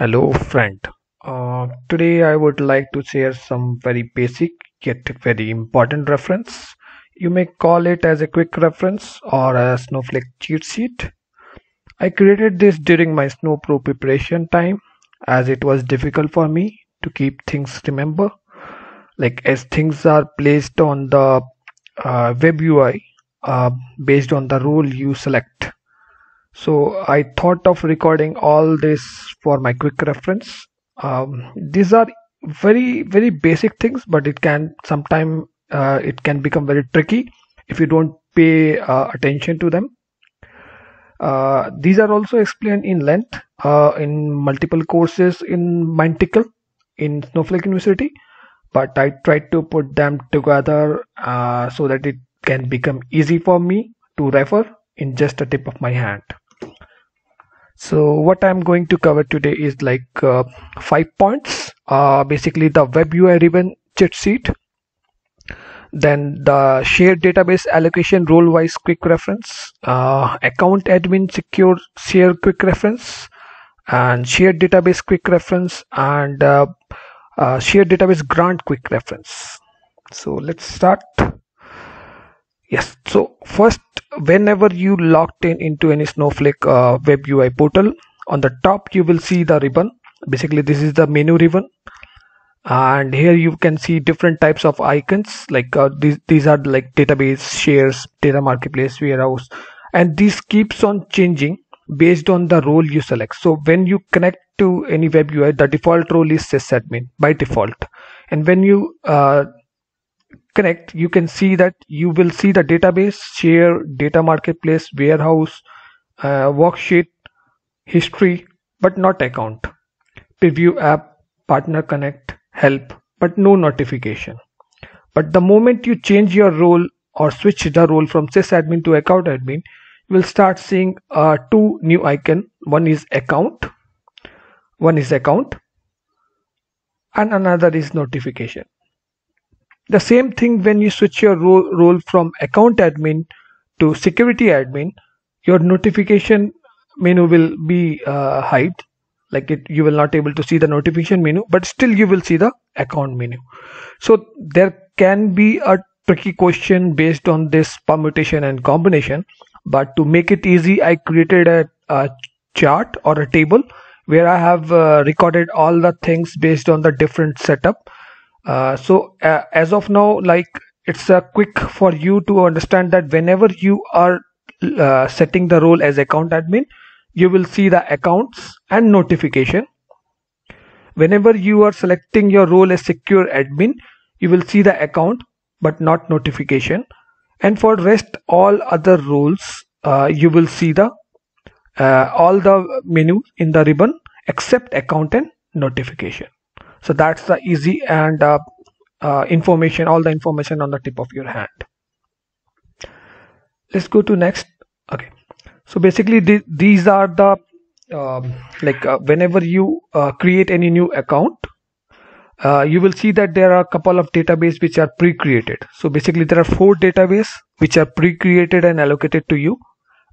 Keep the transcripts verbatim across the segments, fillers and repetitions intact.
Hello friend, uh, today I would like to share some very basic yet very important reference. You may call it as a quick reference or a Snowflake cheat sheet. I created this during my SnowPro preparation time as it was difficult for me to keep things remember. Like as things are placed on the uh, web U I uh, based on the role you select. So I thought of recording all this for my quick reference. Um, these are very very basic things, but it can sometime uh, it can become very tricky if you don't pay uh, attention to them. Uh, these are also explained in length uh, in multiple courses in Mindtickle in Snowflake University, but I tried to put them together uh, so that it can become easy for me to refer in just a tip of my hand. So what I'm going to cover today is like uh, five points. Uh, basically the web U I driven cheat sheet, then the shared database allocation role wise quick reference, uh, account admin secure share quick reference, and shared database quick reference, and uh, uh, shared database grant quick reference. So let's start. Yes, so first, whenever you logged in into any Snowflake uh, web U I portal, on the top you will see the ribbon. Basically this is the menu ribbon, and here you can see different types of icons, like uh, these, these are like database, shares, data marketplace, warehouse, and this keeps on changing based on the role you select. So when you connect to any web U I, the default role is sysadmin by default, and when you uh, connect, you can see that you will see the database, share, data marketplace, warehouse, uh, worksheet, history, but not account, preview app, partner connect, help, but no notification. But the moment you change your role or switch the role from sysadmin to account admin, you will start seeing uh, two new icons. One is account, one is account, and another is notification. The same thing when you switch your ro role from account admin to security admin, your notification menu will be uh, hide, like it, you will not able to see the notification menu, but still you will see the account menu. So there can be a tricky question based on this permutation and combination, but to make it easy, I created a, a chart or a table where I have uh, recorded all the things based on the different setup. Uh, so uh, as of now, like it's a quick for you to understand that whenever you are uh, setting the role as account admin, you will see the accounts and notification. Whenever you are selecting your role as secure admin, you will see the account but not notification. And for rest all other roles, uh, you will see the uh, all the menu in the ribbon except account and notification. So that's the easy and uh, uh, information, all the information on the tip of your hand. Let's go to next. Okay. So basically th these are the, uh, like uh, whenever you uh, create any new account, uh, you will see that there are a couple of databases which are pre-created. So basically there are four databases which are pre-created and allocated to you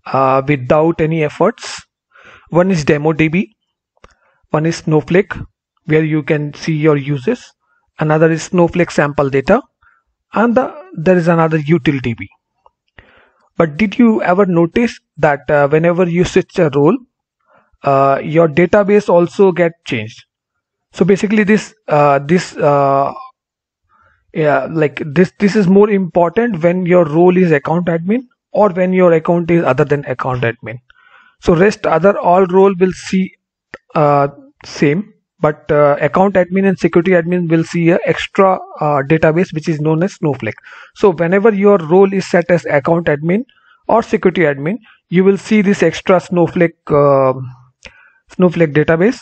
uh, without any efforts. One is demo D B, one is Snowflake, where you can see your uses, another is Snowflake sample data, and the, there is another utility db. But did you ever notice that uh, whenever you switch a role, uh, your database also get changed? So basically this uh, this uh, yeah like this this is more important when your role is account admin or when your account is other than account admin. So rest other all role will see uh, same. But uh, account admin and security admin will see an extra uh, database which is known as Snowflake. So whenever your role is set as account admin or security admin, you will see this extra Snowflake uh, Snowflake database.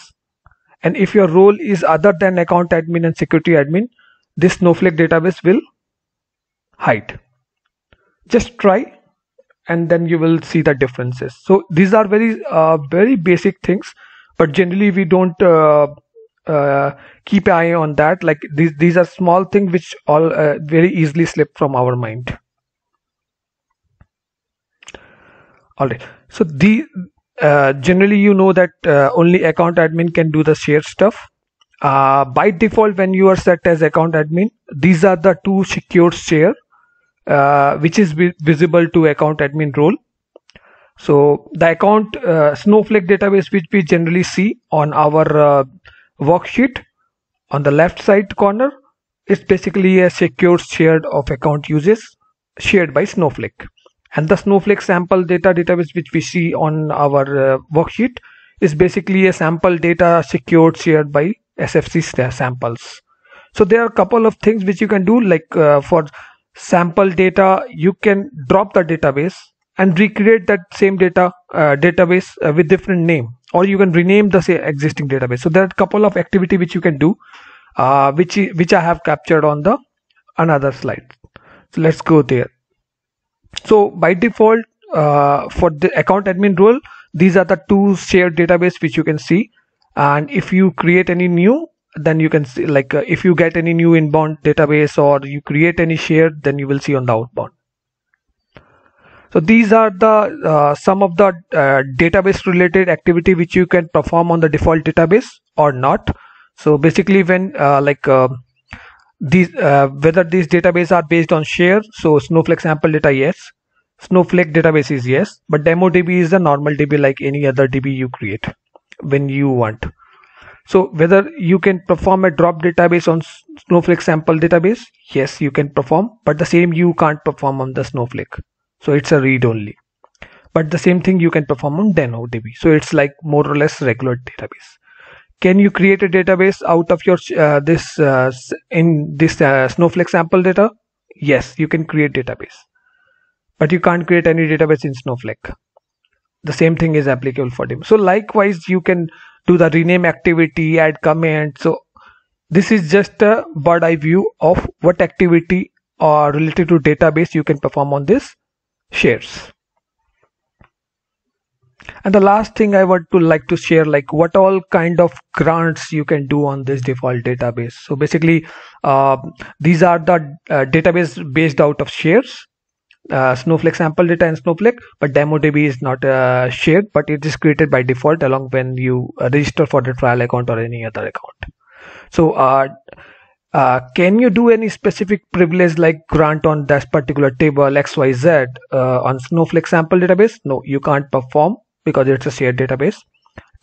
And if your role is other than account admin and security admin, this Snowflake database will hide. Just try, and then you will see the differences. So these are very uh, very basic things, but generally we don't Uh, Uh, keep an eye on that. Like these these are small things which all uh, very easily slip from our mind. All right, so the uh, generally you know that uh, only account admin can do the shared stuff. Uh, by default, when you are set as account admin, these are the two secured share, uh, which is visible to account admin role. So the account uh, Snowflake database, which we generally see on our uh, worksheet on the left side corner, is basically a secured shared of account uses shared by Snowflake. And the Snowflake sample data database, which we see on our uh, worksheet, is basically a sample data secured shared by S F C samples. So there are a couple of things which you can do, like uh, for sample data, you can drop the database and recreate that same data uh, database uh, with different name, or you can rename the say existing database. So there are a couple of activity which you can do, uh, which which I have captured on the another slide. So let's go there. So by default, uh, for the account admin role, these are the two shared database which you can see. And if you create any new, then you can see, like uh, if you get any new inbound database or you create any shared, then you will see on the outbound. So these are the uh, some of the uh, database related activity which you can perform on the default database or not. So basically, when uh, like uh, these uh, whether these databases are based on share, so Snowflake sample data, yes, Snowflake database is yes, but demo D B is the normal D B like any other D B you create when you want. So whether you can perform a drop database on Snowflake sample database, yes, you can perform, but the same you can't perform on the Snowflake. So it's a read only, but the same thing you can perform on demo D B. So it's like more or less regular database. Can you create a database out of your uh, this uh, in this uh, Snowflake sample data? Yes, you can create database, but you can't create any database in Snowflake. The same thing is applicable for them. So likewise, you can do the rename activity, add comment. So this is just a bird's eye view of what activity or uh, related to database you can perform on this shares. And the last thing I want to like to share, like what all kind of grants you can do on this default database. So basically, uh, these are the uh, database based out of shares, uh, Snowflake sample data and Snowflake, but demo D B is not uh, shared, but it is created by default along when you uh, register for the trial account or any other account. So uh, Uh, can you do any specific privilege like grant on that particular table X Y Z uh, on Snowflake sample database? No, you can't perform because it's a shared database.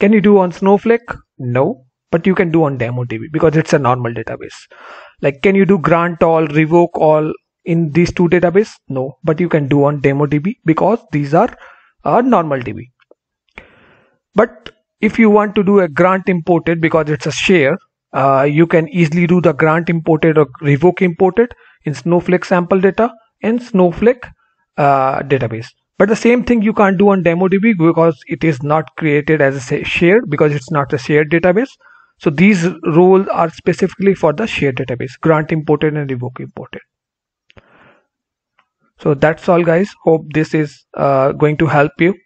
Can you do on Snowflake? No, but you can do on demo D B because it's a normal database. Like, can you do grant all, revoke all in these two databases? No, but you can do on demo D B because these are uh, normal D B. But if you want to do a grant imported because it's a share, Uh, you can easily do the grant imported or revoke imported in Snowflake sample data and Snowflake uh, database. But the same thing you can't do on demo D B because it is not created as a shared, because it's not a shared database. So these roles are specifically for the shared database, grant imported and revoke imported. So that's all, guys. Hope this is uh, going to help you.